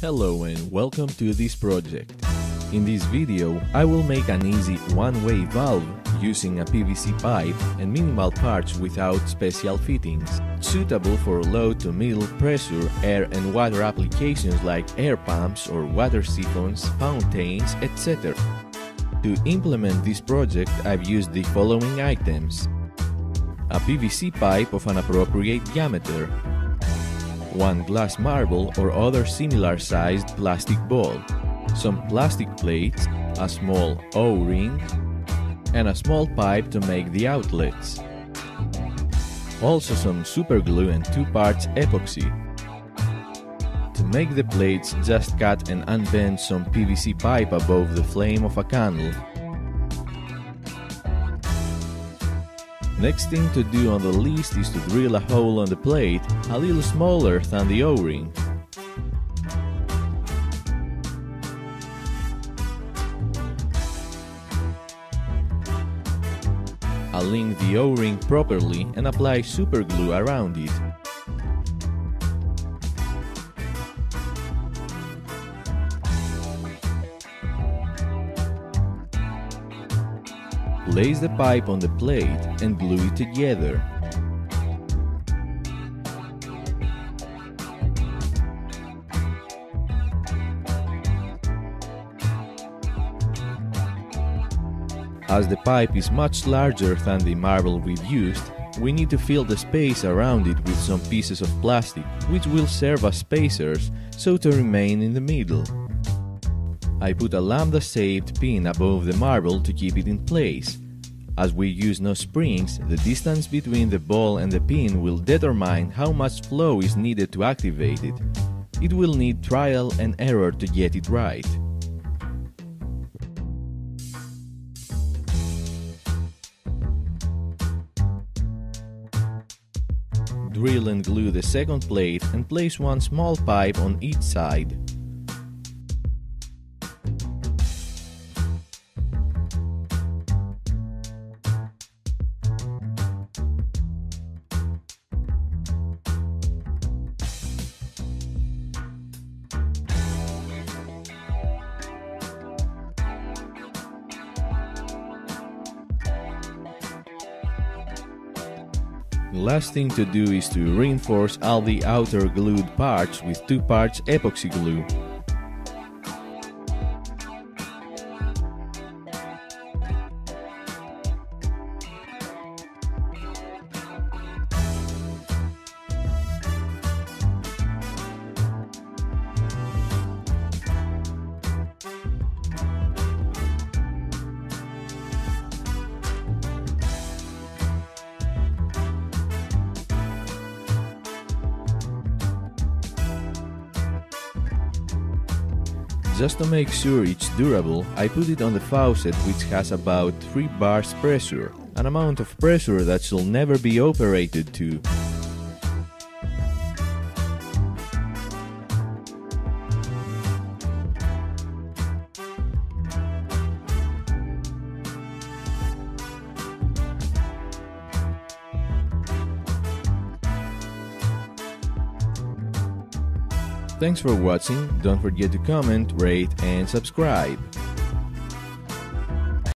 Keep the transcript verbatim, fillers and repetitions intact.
Hello and welcome to this project. In this video I will make an easy one-way valve using a P V C pipe and minimal parts without special fittings, suitable for low to middle pressure air and water applications like air pumps or water siphons, fountains, et cetera. To implement this project I've used the following items: a P V C pipe of an appropriate diameter, one glass marble or other similar sized plastic ball, some plastic plates, a small O-ring, and a small pipe to make the outlets. Also some super glue and two parts epoxy. To make the plates, just cut and unbend some P V C pipe above the flame of a candle. Next thing to do on the list is to drill a hole on the plate, a little smaller than the O-ring. Align the O-ring properly and apply super glue around it. Place the pipe on the plate and glue it together. As the pipe is much larger than the marble we've used, we need to fill the space around it with some pieces of plastic, which will serve as spacers, so to remain in the middle. I put a lambda-shaped pin above the marble to keep it in place. As we use no springs, the distance between the ball and the pin will determine how much flow is needed to activate it. It will need trial and error to get it right. Drill and glue the second plate and place one small pipe on each side. Last thing to do is to reinforce all the outer glued parts with two parts epoxy glue. Just to make sure it's durable, I put it on the faucet, which has about three bars pressure, an amount of pressure that shall never be operated to. Thanks for watching, don't forget to comment, rate and subscribe.